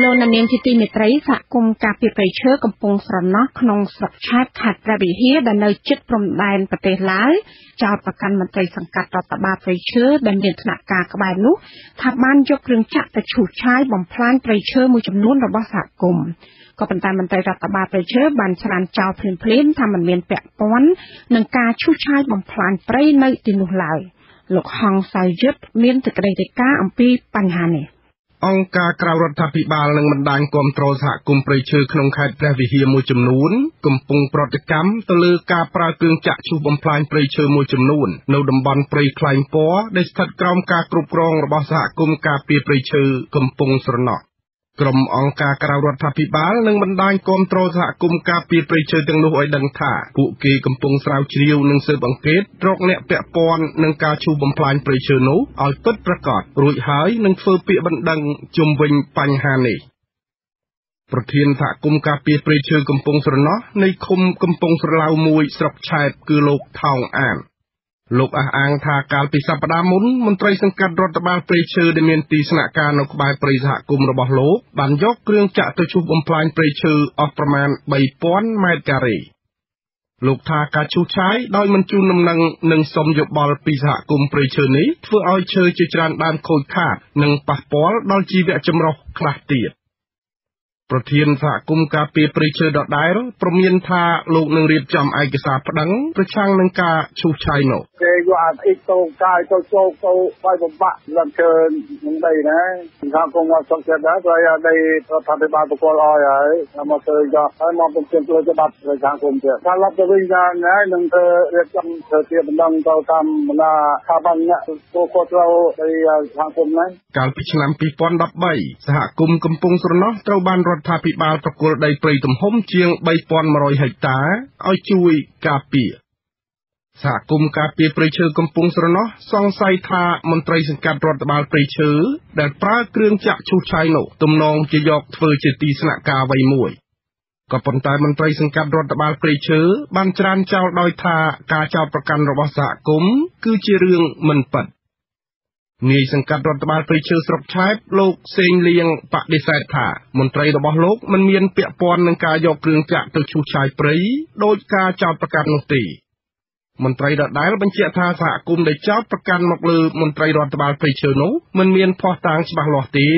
โลนันเนียนจิตีเมตรัยสะกุมกาปิไปเชื้อกำปงสระนอกขนงสระชาติขัดระบิเฮดันเนจิตปรมแดนประเทศลาวจาวประกันมันใจสังกัดต่อตบาไปเชื้อดันเด่นสนากากบานุทับบ้านยกเรืองจักรแต่ฉูดใช้บ่มพลานไปเชื้อมูจำนวนระบาสะกุมก็เป็นตามมันใจรัฐบาลไปเชื้อบัญชานจาวเพลินเพลินทำมันเมียนแปะป้อนนังกาชูชายบ่มพลานไปในตินุลายหลอกหองใส่ยึดเมียนตะเกรติก้าอัมพีปัญหาเนี่ยองค์การกล่าวรัฐพิบาลนังบันดาลกรมตรวจสอบกลุ่มปริเชื้อขนมไข่แปรวิเฮียมูจำนวนกลุ่มปุงปรติกรรมตะลือกาปราเกลืองจะชูบอมพลายปริเชื้อมูจำนวนนวดำบันปริคลายป้อได้สัดกรอมการกรุบกรองระบาดสะกลุ่มกาปีปริเชื้อกลุ่มปุงสระนอกกรมองค์การกล่าวรัฐพิบาลนังบันดาลกรมตรวจสอบกลุ่มกาปีปริเชื้อจังหวัดดังท่าผู้เกี่ยกลุ่มปุงสาวเชียวนังเสือบังเพชรโรคเนะเปียปอนนังกาชูบอมพลายปริเชื้อนู้เอาตัดประกอบรุ่ยหายนังเฟอเปียบันดังจุมวิญปัญหานี้ประเทศสะกุมกาปีปริเชื้อกำปงสระนอในคมกำปงสระลาวมวยสรับชายคือโลกทองอ่านโลกอาอังทาการปิสัปดาห์มุนมนตรีสังกัดรัฐบาลปริเชื้อเดเมียนตีสนาการนกบายปริสะกุมระบอบโลกบันยกเครื่องจักรชุบอมพลายปริเชื้อออกประมาณใบป้อนไมตรีลูกทากาชูใช้โดยมันจูนนำนังหนึ่งสมยบบอลปีศาจกลุ่มปริเชนี้เพื่อเอาเชยจิจารดานโคตรขาดหนึ่งปะปอลโดยจีเวจมรกคลาตีดประเทศสะกุมกาปีปริเชดได้หรือประเมินทาลูกหนึ่งเรียบจำไอกษาพดังประช่างนังกาชูใช้หนอเกี่ยวกับอีกตัวกายตัวโจกตัวไปบำบัดลำเชิญมึงได้นะทางกองทัพเสด็จไปในประธานบาลตะกอลอยเอามาเจอจะให้มองเป็นเชิงตัวจะบัดในทางกรมเจ้าถ้ารับจะวิ่งงานนะหนึ่งเธอเรียบจำเธอเทียบดังเราทำมันอาบังเนี่ยตัวโคตรเราในทางกรมนั้นการพิจารณาปีปอนดับใบสะกุมกำปงสุนทรเจ้าบ้านรัฐาพิบาลตะกอลได้ปรีดมห่มเชียงใบปอนมารอยหายตาเอาจุยกาปีสะกุมกาปีปริเชื้อกำปงสระนอซองไซธามนตรีสังกัดรัฐบาลปริเชื้อแต่ปลาเครื่องจักรชูชัยโนตุมนองจะยกเฟอร์เจตีสนากาไวมวยกับปนตายมนตรีสังกัดรัฐบาลปริเชื้อบัญชานเจ้าดอยธากาเจ้าประกันระบาดสะกุมคือเจริญมันปัดในสังกัดรัฐบาลปริเชื้อสรับใช้โลกเซงเลียงปะดิไซธามนตรีระบาดโลกมันเมียนเปียปอนนังกายกเครื่องจักรตัวชูชัยปริโดยกาเจ้าประกันนตีมนตรีดได้แล้วบัญชีทาสะกุมได้เจ้าประกันมกลือมนตรีรัฐบาลปริเชนุมันเมียนพอต่างฉบับหลอตี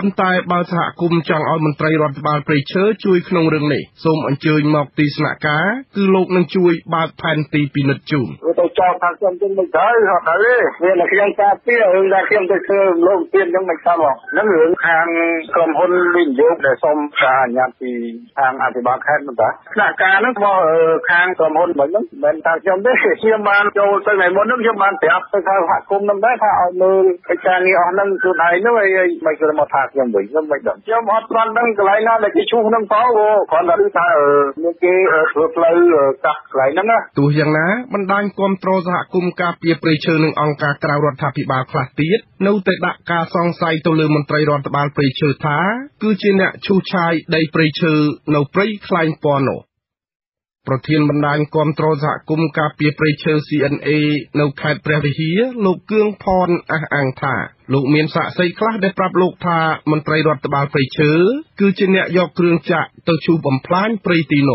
ปนตายบาสะกุมจังเอามนตรีรัฐบาลปริเชนช่วยขนมเรื่องนี้สมอันเชยมอกตีสนากาคือโลกนังช่วยบาดแผ่นตีปีนจุ่มตัวจอทางจำเป็นไม่ได้หรอกนะเลยเวลาเคียงตาเตี้ยเวลาเคียงตาเชื่อโลกเตี้ยยังไม่ทราบหรอกนั่นเหลือทางกรมพลลิ้นยกได้สมสารยามปีทางอธิบดีแค่นั้นแต่สนากานั้นว่าทางกรมพลเหมือนนั้นเหมือนทางจำเป็นเชี่ยมันโจตั้งไหนมันนึกเชี่ยมันแต่อัพไปทางหักกุมนั่นได้ถ้าเอามือไปจานี้ออกนั่นคือไหนนั่นไม่เกิดมาทางยังไม่ยังไม่ดับเชี่ยมันมันนั่งไหลน่าเลยที่ชูนั่งเท้าโอ้ขอนรับทางเมื่อกี้รถเลยจักไหลนั่นนะตัวอย่างนะมันดังกรมตรวจสอบกลุ่มกาเปียปริเชอร์หนึ่งองค์การกล่าวรัฐพิบาลคลาสติสนูเตดะกาซองไซตัวเลือมนตรีรัฐบาลปริเชอร์ท้าคือเจเนชูชายได้ปริเชอร์นูปริคลายปอนโนประเทศบรรดาลกรมตรวจสอบกลุ่มกาเปียปริเชอร์ซีเอ็นเอนูแคดเปรวิเฮียลูกเกื้องพรอังธาลูกเมียนสะไซคลาได้ปรับลูกทามนตรีรัฐบาลปริเชอร์คือเจเนยกเครื่องจักรตัวชูบอมพลานปริติโน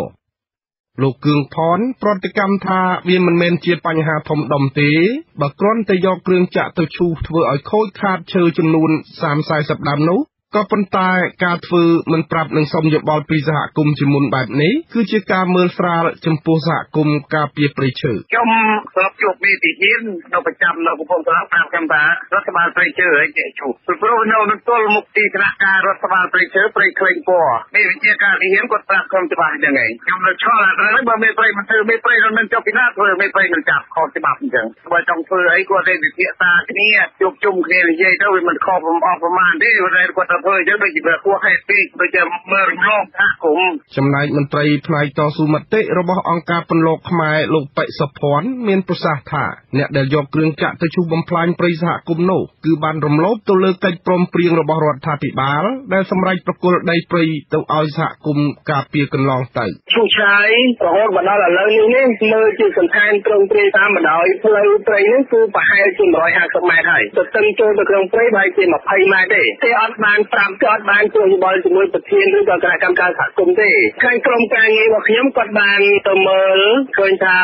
โลกเกืองพรปฏิกรรมทาเวียนมันเมนเจียปัญหาทมดมตีบักร้อนแต่ยอเกลืองจะตัวชูเถื่อไอโคตรขาดเชยจำนวนสามสายสับดำนุก็ปนตายการฟื้นมันปรับหนึ่งสมยบบอลปีสหกุมจมุนแบบนี้คือเจกาเมอร์สราจมปูสหกุมกาเปียปริเชอจมสอบจบมีติดินเราประจำเราผู้พงศ์สารตามคำตารัฐบาลปริเชอเจชูสุดโปรนเอาหนึ่งตัวมุกตีธนาคารรัฐบาลปริเชอปริเคลงปัวนี่เจกาที่เห็นกฎตามคำตาอย่างไงจมเราชอบอะไรบ้างไม่ไปมันเธอไม่ไปเราเป็นเจ้าพินาศเธอไม่ไปมันจับคอจะบับจังว่าจงเฟื่อไอ้กว่าได้ติดเทียตาที่นี่จุกจุ่มเคลียร์เจ้ามันคอผมออกประมาณที่อะไรกว่าเพื่อจะไปจีบพวกไฮตีไปจะเมืองนอกท่าคงจำนายมนตรีพลายต่อสุมัตเตะระบบองค์การปนโลกขมายลงไปสะพอนเมียนประสาทเนี่ยเดี๋ยวยกเรื่องจะตะชูบำพลายปริสหกุมโนคือบันรมลบตัวเลือกใจปลอมเปลี่ยนระบบรัฐธิบาลได้สำไรประกวดได้ปรีตัวอัยสกุมกาเปียกันลองไต่ชูชายประโหดบันดาลอะไรนี่เมื่อจีสันแทนตรงปรีตามบันดาลพลายปรีนี่คือปะไฮจุนร้อยหักสมัยไทยจะตั้งโจมตะกรงปรีไปจีมาภัยมาได้เตอัดบาน ปราบกอดบานตัวบอลจมูกประเทียนหรือกระทำการขัดกุมได้การกลมการงี้ว่าขย่มกอดบานเสมอเคยจะ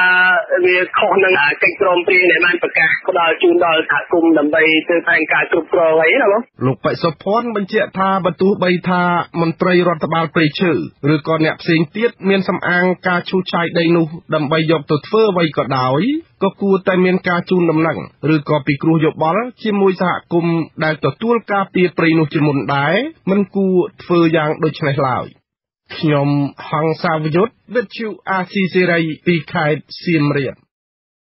เรียกข้อหนึ่งอาจจะกลมปีในมันประกาศก็ได้จูนได้ขัดกุมลำไปเจอทางการกรุบกรอไว้หรอลูกไปสะพอนบรรเจธาประตูใบธามนตรีรัฐบาลปรีชื่อหรือก่อนเนี่ยเสียงเตี้ยเมียนสำอางกาชูชายไดนูดำใบหยกตัดเฟอไว้ก็ได้ก็กูแต่เมียนกาจูนดำหนังหรือก็ปีกรูหยกบอลชิมวยสะกุมได้ต่อตัวกาเปียปรีนุจิมุนได้มันกูเฟออย่างโดยเฉลี่ยขยมหังสาวยุทธเวชิวอาซีเซไรปีไข่เซียมเรียน